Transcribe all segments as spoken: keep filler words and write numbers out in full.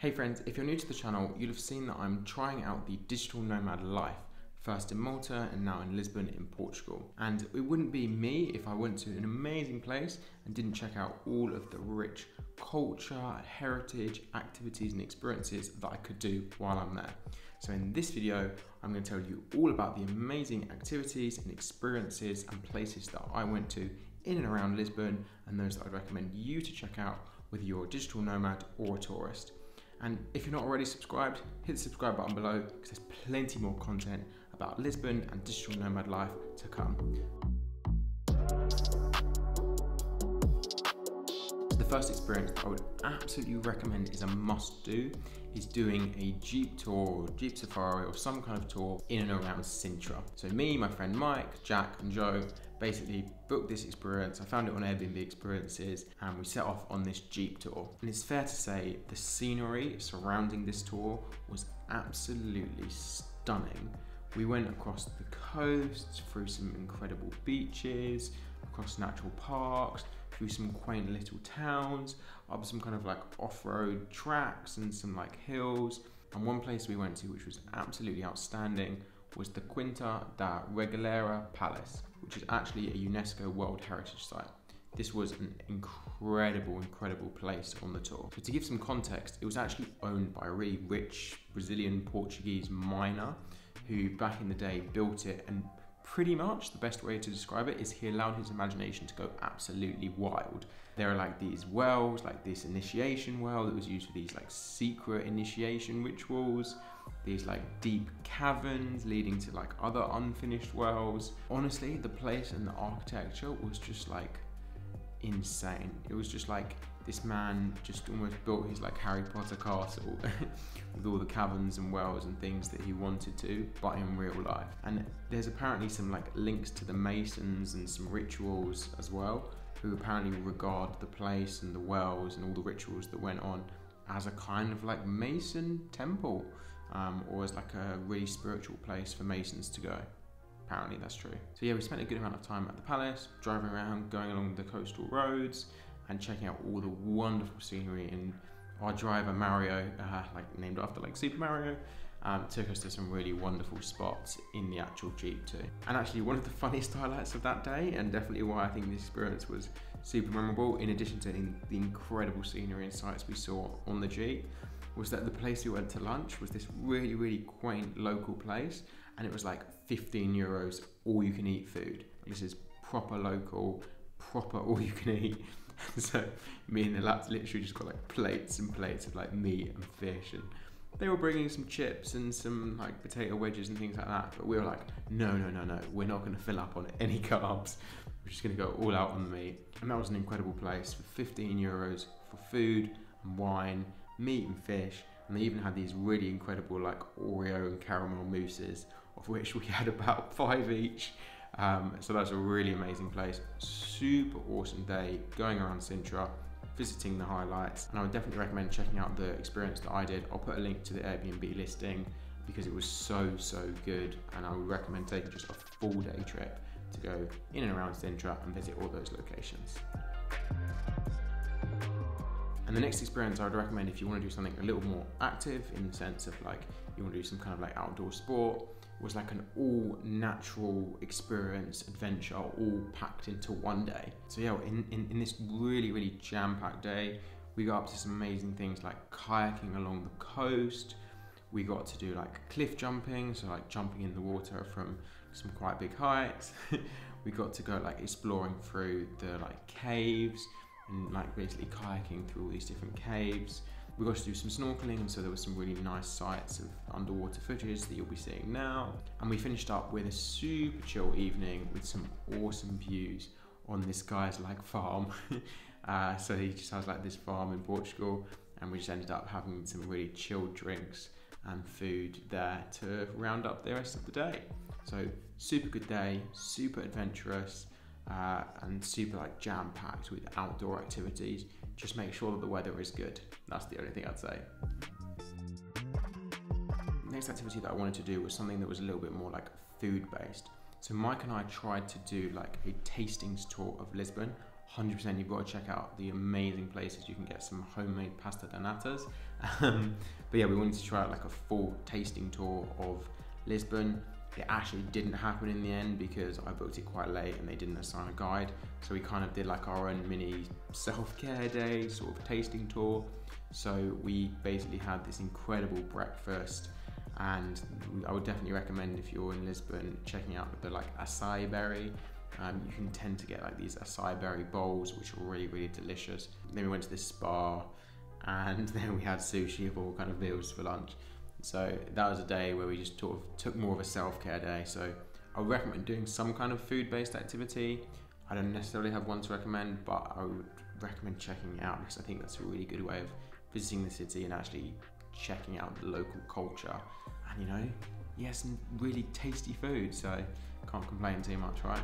Hey friends, if you're new to the channel, you'll have seen that I'm trying out the digital nomad life, first in Malta and now in Lisbon in Portugal. And it wouldn't be me if I went to an amazing place and didn't check out all of the rich culture, heritage, activities and experiences that I could do while I'm there. So in this video, I'm going to tell you all about the amazing activities and experiences and places that I went to in and around Lisbon and those that I'd recommend you to check out whether you're a digital nomad or a tourist. And if you're not already subscribed, hit the subscribe button below because there's plenty more content about Lisbon and digital nomad life to come. The first experience that I would absolutely recommend is a must do is doing a jeep tour or jeep safari or some kind of tour in and around Sintra. So me, my friend Mike, Jack and Joe basically booked this experience. I found it on Airbnb experiences and we set off on this jeep tour. And it's fair to say the scenery surrounding this tour was absolutely stunning. We went across the coast, through some incredible beaches, across natural parks, through some quaint little towns, up some kind of like off-road tracks and some like hills. And one place we went to which was absolutely outstanding was the Quinta da Regaleira Palace, which is actually a UNESCO World Heritage Site. This was an incredible, incredible place on the tour. So to give some context, it was actually owned by a really rich Brazilian Portuguese miner who back in the day built it, and pretty much the best way to describe it is he allowed his imagination to go absolutely wild. There are like these wells, like this initiation well that was used for these like secret initiation rituals, these like deep caverns leading to like other unfinished wells. Honestly, the place and the architecture was just like insane. It was just like this man just almost built his like Harry Potter castle with all the caverns and wells and things that he wanted to, but in real life. And there's apparently some like links to the Masons and some rituals as well, who apparently regard the place and the wells and all the rituals that went on as a kind of like Mason temple, um, or as like a really spiritual place for Masons to go. Apparently that's true. So yeah, we spent a good amount of time at the palace, driving around, going along the coastal roads, and checking out all the wonderful scenery. And our driver Mario, uh, like named after like Super Mario, um, took us to some really wonderful spots in the actual jeep too. And actually one of the funniest highlights of that day, and definitely why I think this experience was super memorable, in addition to in the incredible scenery and sights we saw on the jeep, was that the place we went to lunch was this really, really quaint local place, and it was like fifteen euros all you can eat food. This is proper local, proper all you can eat. So me and the lads literally just got like plates and plates of like meat and fish, and they were bringing some chips and some like potato wedges and things like that, but we were like, no, no, no, no, we're not gonna fill up on any carbs. We're just gonna go all out on the meat. And that was an incredible place for fifteen euros for food and wine, meat and fish. And they even had these really incredible like Oreo and caramel mousses, of which we had about five each. Um, so that's a really amazing place, super awesome day, going around Sintra, visiting the highlights, and I would definitely recommend checking out the experience that I did. I'll put a link to the Airbnb listing because it was so, so good, and I would recommend taking just a full day trip to go in and around Sintra and visit all those locations. And the next experience I would recommend if you want to do something a little more active, in the sense of like you want to do some kind of like outdoor sport, was like an all natural experience, adventure, all packed into one day. So yeah, in, in, in this really, really jam-packed day, we got up to some amazing things like kayaking along the coast. We got to do like cliff jumping, so like jumping in the water from some quite big heights. We got to go like exploring through the like caves, and like basically kayaking through all these different caves. We got to do some snorkeling, and so there were some really nice sights of underwater footage that you'll be seeing now. And we finished up with a super chill evening with some awesome views on this guy's like farm. uh, so he just has like this farm in Portugal, and we just ended up having some really chilled drinks and food there to round up the rest of the day. So super good day, super adventurous, uh, and super like jam-packed with outdoor activities. Just make sure that the weather is good. That's the only thing I'd say. Next activity that I wanted to do was something that was a little bit more like food based. So Mike and I tried to do like a tastings tour of Lisbon, one hundred percent you've got to check out the amazing places you can get some homemade pasta donatas. Um, but yeah, we wanted to try out like a full tasting tour of Lisbon. It actually didn't happen in the end because I booked it quite late and they didn't assign a guide. So we kind of did like our own mini self-care day, sort of tasting tour. So we basically had this incredible breakfast, and I would definitely recommend if you're in Lisbon checking out the like açaí berry. Um, you can tend to get like these açaí berry bowls, which are really, really delicious. Then we went to this spa, and then we had sushi of all kind of meals for lunch. So that was a day where we just sort of took more of a self-care day. So I would recommend doing some kind of food-based activity. I don't necessarily have one to recommend, but I would recommend checking it out because I think that's a really good way of visiting the city and actually checking out the local culture. And you know, you have some really tasty food, so can't complain too much, right?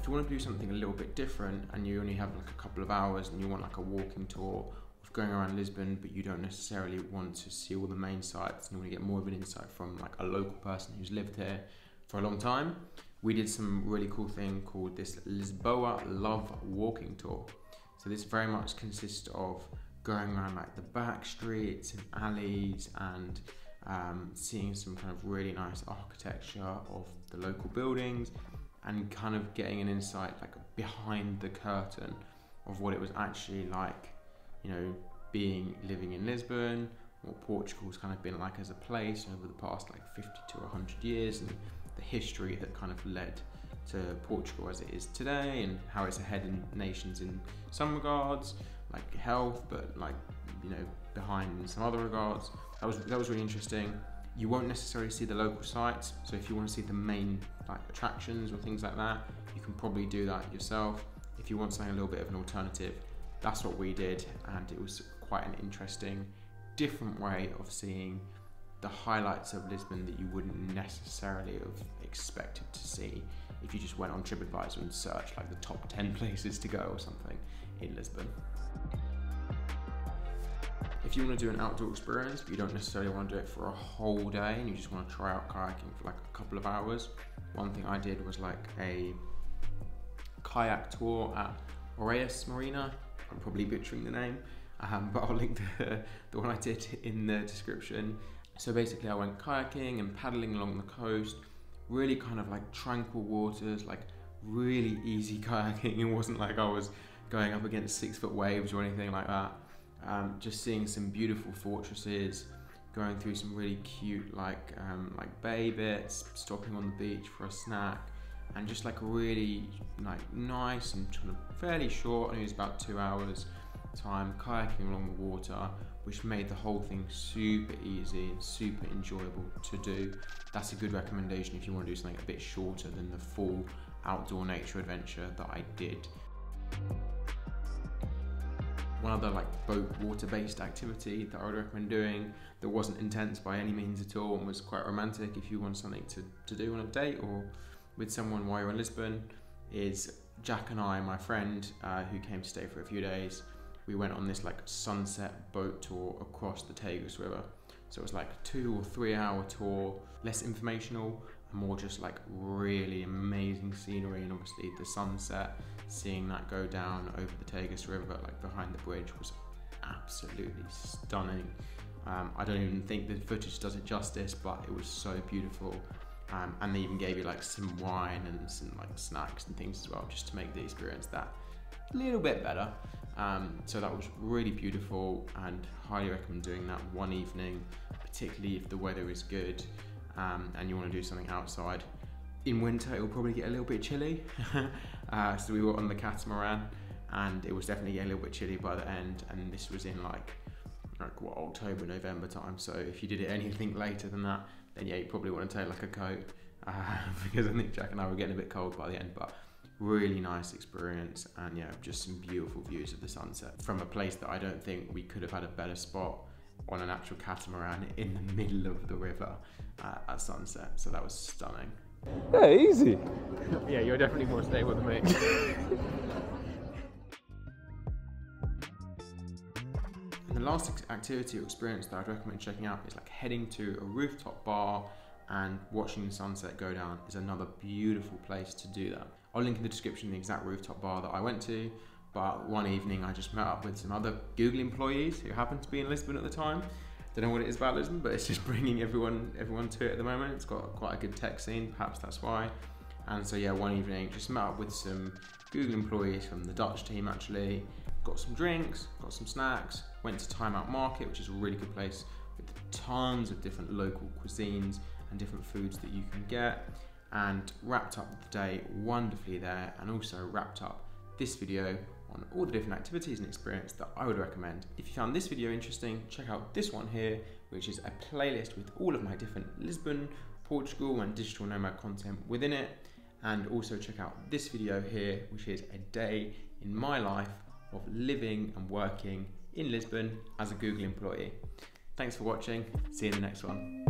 If you want to do something a little bit different and you only have like a couple of hours and you want like a walking tour of going around Lisbon, but you don't necessarily want to see all the main sites and you want to get more of an insight from like a local person who's lived here for a long time, we did some really cool thing called this Lisboa Love Walking Tour. So this very much consists of going around like the back streets and alleys and um, seeing some kind of really nice architecture of the local buildings and kind of getting an insight like behind the curtain of what it was actually like, you know, being living in Lisbon, what Portugal's kind of been like as a place over the past like fifty to one hundred years, and the history that kind of led to Portugal as it is today and how it's ahead in nations in some regards, like health, but like, you know, behind in some other regards. That was, that was really interesting. You won't necessarily see the local sites, so if you want to see the main like attractions or things like that, you can probably do that yourself. If you want something a little bit of an alternative, that's what we did, and it was quite an interesting, different way of seeing the highlights of Lisbon that you wouldn't necessarily have expected to see if you just went on TripAdvisor and searched like the top ten places to go or something in Lisbon. If you want to do an outdoor experience, but you don't necessarily want to do it for a whole day and you just want to try out kayaking for like a couple of hours, one thing I did was like a kayak tour at Oeiras Marina. I'm probably butchering the name, um, but I'll link the, the one I did in the description. So basically I went kayaking and paddling along the coast, really kind of like tranquil waters, like really easy kayaking. It wasn't like I was going up against six foot waves or anything like that. Um, just seeing some beautiful fortresses, going through some really cute like um, like bay bits, stopping on the beach for a snack, and just like a really like nice and fairly short, and it was about two hours time kayaking along the water, which made the whole thing super easy and super enjoyable to do. That's a good recommendation if you want to do something a bit shorter than the full outdoor nature adventure that I did. One other like boat water-based activity that I would recommend doing that wasn't intense by any means at all and was quite romantic if you want something to, to do on a date or with someone while you're in Lisbon is Jack and I, my friend uh, who came to stay for a few days, we went on this like sunset boat tour across the Tagus River. So it was like a two or three hour tour, less informational and more just like really amazing scenery, and obviously the sunset, seeing that go down over the Tagus River like behind the bridge was absolutely stunning. Um, I don't even think the footage does it justice, but it was so beautiful. Um, and they even gave you like some wine and some like snacks and things as well, just to make the experience that a little bit better. Um, so that was really beautiful, and highly recommend doing that one evening, particularly if the weather is good um, and you want to do something outside. In winter, it will probably get a little bit chilly. uh, so we were on the catamaran, and it was definitely getting a little bit chilly by the end. And this was in like, like what, October, November time. So if you did it anything later than that, then yeah, you probably want to take like a coat uh, because I think Jack and I were getting a bit cold by the end, but really nice experience. And yeah, just some beautiful views of the sunset from a place that I don't think we could have had a better spot on an actual catamaran in the middle of the river uh, at sunset. So that was stunning. Yeah, easy. Yeah, you're definitely more stable than me. And the last activity or experience that I'd recommend checking out is like heading to a rooftop bar and watching the sunset go down is another beautiful place to do that. I'll link in the description the exact rooftop bar that I went to. But one evening I just met up with some other Google employees who happened to be in Lisbon at the time. Don't know what it is about Lisbon, but it's just bringing everyone everyone to it at the moment. It's got quite a good tech scene, perhaps that's why. And so yeah, one evening just met up with some Google employees from the Dutch team actually. Got some drinks, got some snacks, went to Time Out Market, which is a really good place with tons of different local cuisines and different foods that you can get, and wrapped up the day wonderfully there, and also wrapped up this video on all the different activities and experience that I would recommend. If you found this video interesting, check out this one here, which is a playlist with all of my different Lisbon, Portugal and digital nomad content within it. And also check out this video here, which is a day in my life of living and working in Lisbon as a Google employee. Thanks for watching, see you in the next one.